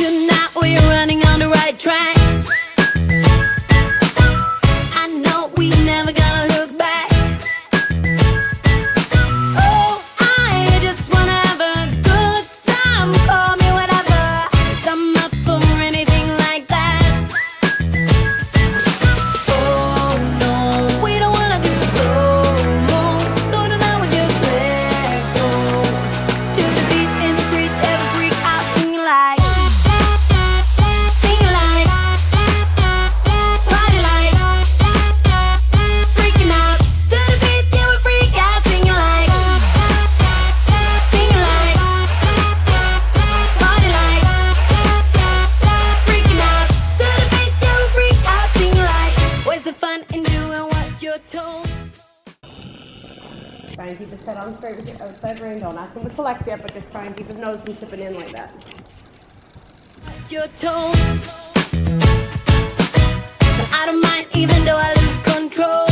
Tonight we're running on the right track. I know we never gonna look back. Oh, I just wanna have a good time, call me whatever, 'cause I'm up for anything like that. Oh no, we don't wanna do slow mo, so tonight we just let go to the beat in the street, every freak out singing like. Try and keep his head on straight with your outside rein. Don't ask him to collect yet, but just try and keep his nose from tipping in like that. At your tone, I don't mind even though I lose control.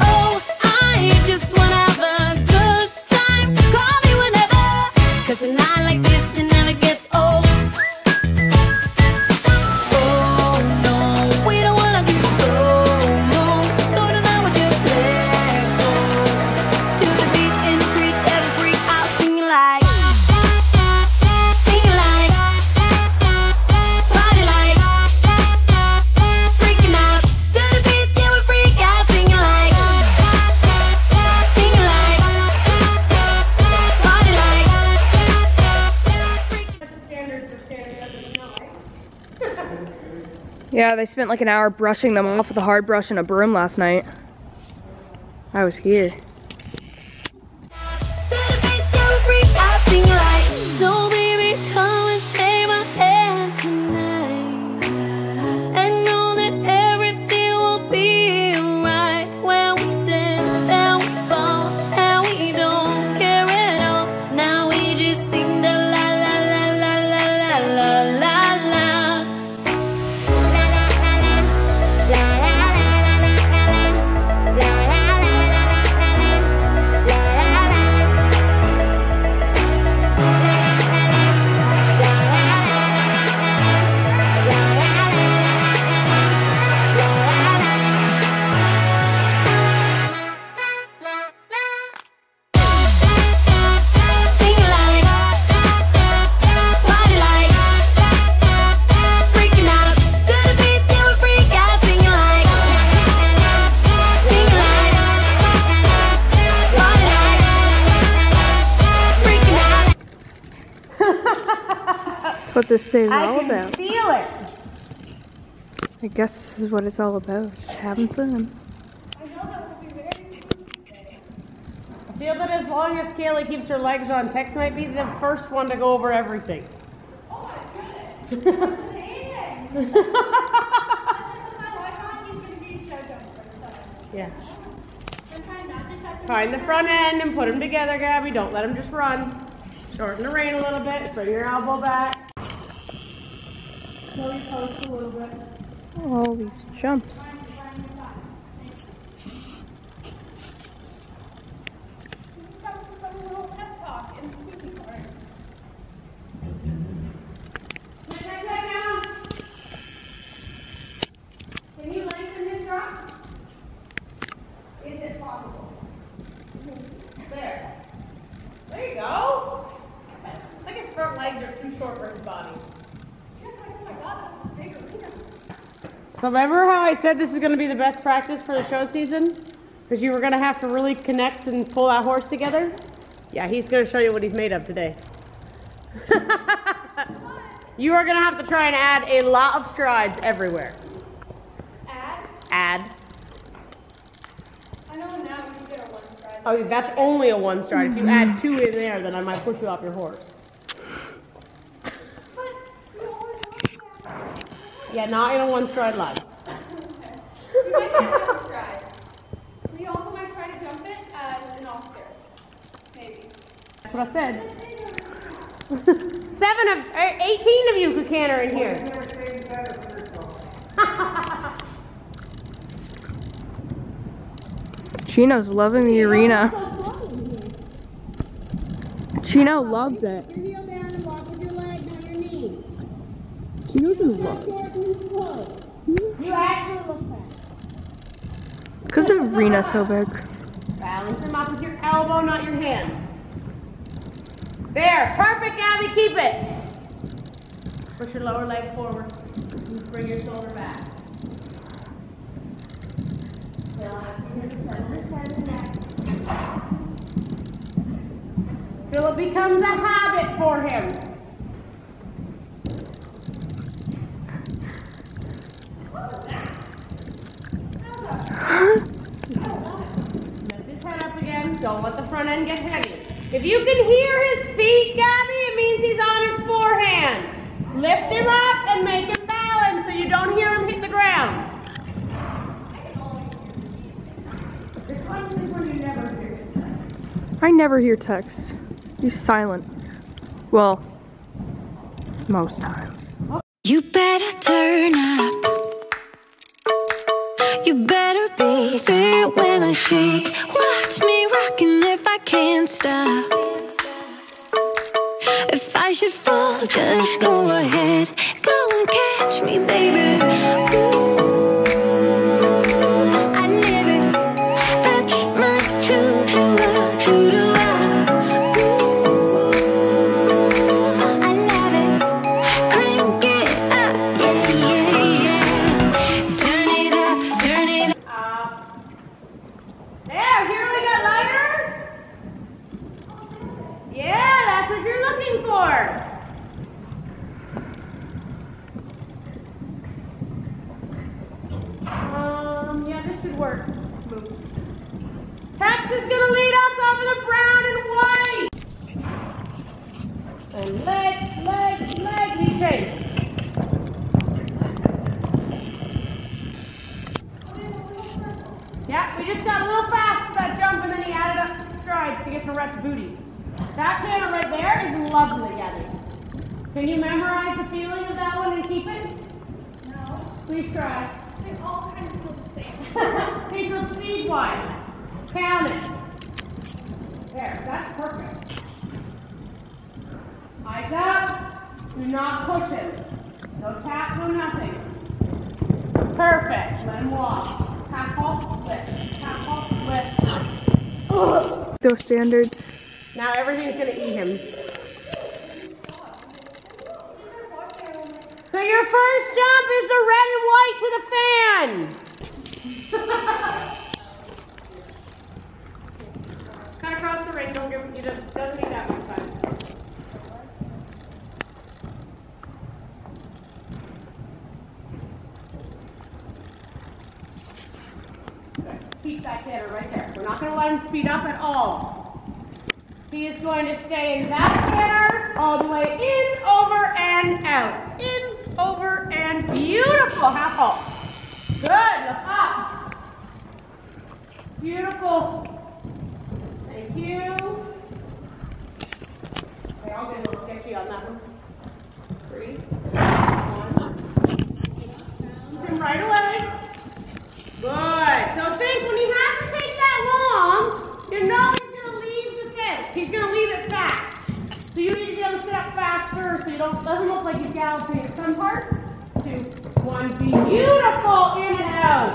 Oh, I just wanna have a good time, so call me whenever, 'cause a night like this, it never gets old. Yeah, they spent like an hour brushing them off with a hard brush and a broom last night. I was here. So baby, come and take my hand tonight. And know that everything will be alright when we dance and we fall and we don't care at all. Now we just sing the la la la la la la la la. What this day's all about. I can feel it. I guess this is what it's all about. Just having fun. I know that would be very interesting. I feel that as long as Kaylee keeps her legs on, Tex might be the first one to go over everything. Oh my goodness! Amazing! Yeah. Find the front end and put them together, Gabby. Don't let them just run. Shorten the rein a little bit. Bring your elbow back. All these jumps. Can you lengthen this rock? Is it possible? There. There you go. I think his front legs are too short for his body. So remember how I said this is going to be the best practice for the show season? Because you were going to have to really connect and pull that horse together? Yeah, he's going to show you what he's made of today. You are going to have to try and add a lot of strides everywhere. Add? Add. I know now you get a one stride. Oh, that's only a one stride. If you add two in there, then I might push you off your horse. Yeah, not in a one-stride line. Okay. We might have one stride. We also might try to jump it as an off stairs. Maybe. That's what I said. 18 of you could canter in here. Chino's loving the arena. Chino loves it. She doesn't look. You actually look fat. Because of Rena's so big. Balance them up with your elbow, not your hand. There, perfect, Abby, keep it. Push your lower leg forward. Bring your shoulder back. Till it becomes a habit for him. Lift his head up again. Don't let the front end get heavy. If you can hear his feet, Gabby, it means he's on his forehand. Lift him up and make him balance so you don't hear him hit the ground. I never hear text. He's silent. Well, it's most times. You better turn up. You better be there when I shake. Watch me rockin' if I can't stop. If I should fall, just go ahead. Go and catch me, baby. Ooh. Standards. Now everything's going to eat him. So your first jump is the red and white to the fan. Cut across the ring. Don't give it. You just doesn't need that much time. Keep that hitter right there. We're not going to let him speed up at all. He is going to stay in that corner, all the way in, over, and out. In, over, and beautiful. Half hop. Good. Look up. Beautiful. Thank you. Okay, I'll get a little sketchy on that one. 3, 1. Keep him right away. Good. So think when he has to take that long, you know. He's going to leave it fast. So you need to be able to sit up faster so you doesn't look like he's galloping at some part. 2, 1, beautiful, in and out.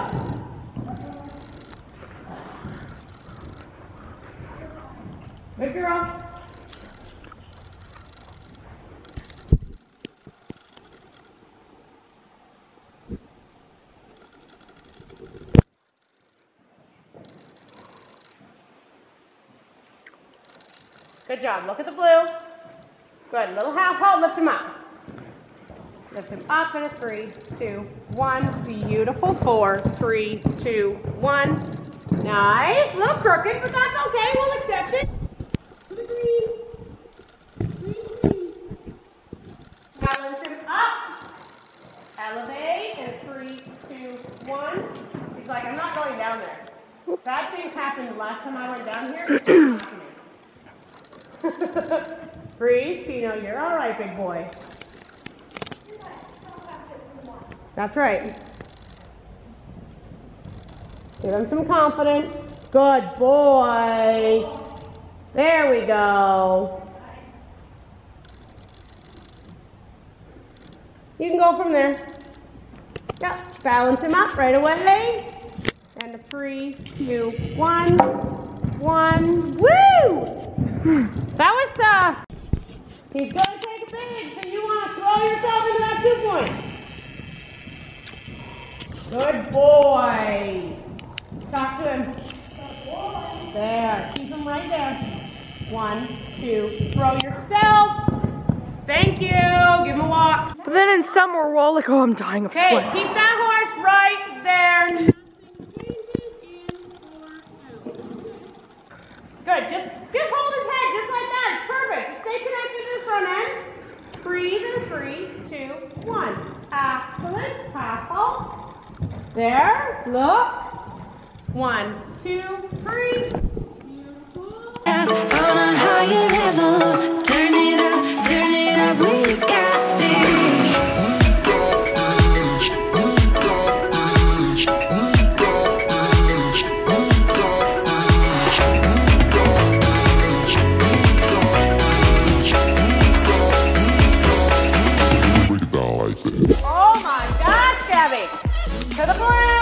Good girl. Good job. Look at the blue. Good. Little half hold. Lift him up. Lift him up in a 3, 2, 1. Beautiful. 4, 3, 2, 1. Nice. A little crooked, but that's okay. We'll accept it. To the green. Green. Now lift him up. Elevate in a 3, 2, 1. He's like, I'm not going down there. Bad things happened the last time I went down here. 3, Tino, you're all right, big boy. That's right. Give him some confidence. Good boy. There we go. You can go from there. Yep, balance him up right away. And a 3, 2, 1, 1. Woo! That was tough. He's going to take a big, so you want to throw yourself into that 2 point. Good boy. Talk to him. There. Keep him right there. 1, 2. Throw yourself. Thank you. Give him a walk. But then in some we're all like, oh, I'm dying of sweat. Okay, keep that horse right there. Good. Just hold his head just like that. It's perfect. Stay connected to the front end. Breathe in 3, 2, 1. Excellent. Tackle. There, look. 1, 2, 3. Beautiful. On a higher level, turn it up, we got this. Oh my gosh, Gabby! To the blue!